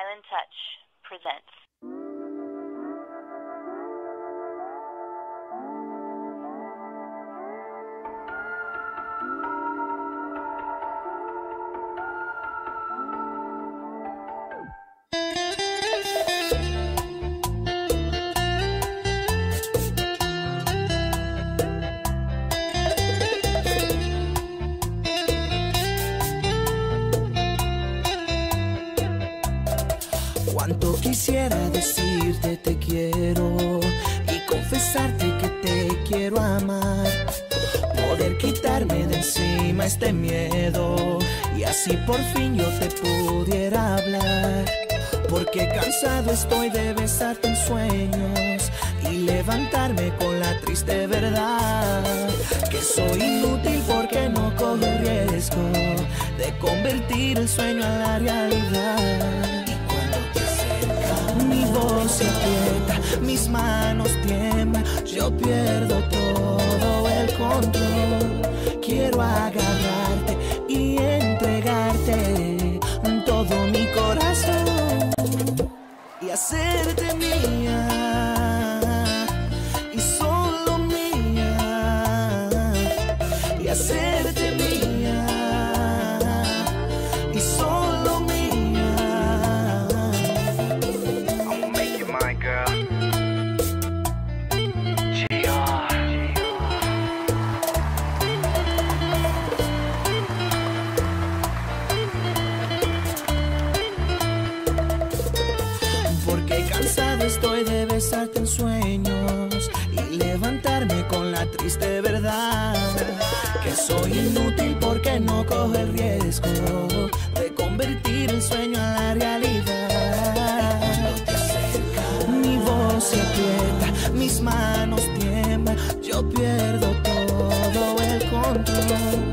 Island Touch presents. Cuánto quisiera decirte te quiero y confesarte que te quiero amar, poder quitarme de encima este miedo y así por fin yo te pudiera hablar, porque cansado estoy de besarte en sueños y levantarme con la triste verdad que soy inútil porque no cojo el riesgo de convertir el sueño en la realidad. Mi voz inquieta, mis manos tiemblan, yo pierdo todo el control. Quiero agarrarte y entregarte todo mi corazón y hacerte mía, y solo mía, y hacerte mía, y solo mía. Estoy de besarte en sueños y levantarme con la triste verdad que soy inútil porque no cojo el riesgo de convertir el sueño en la realidad. Mi voz se aprieta, mis manos tiemblan, yo pierdo todo el control.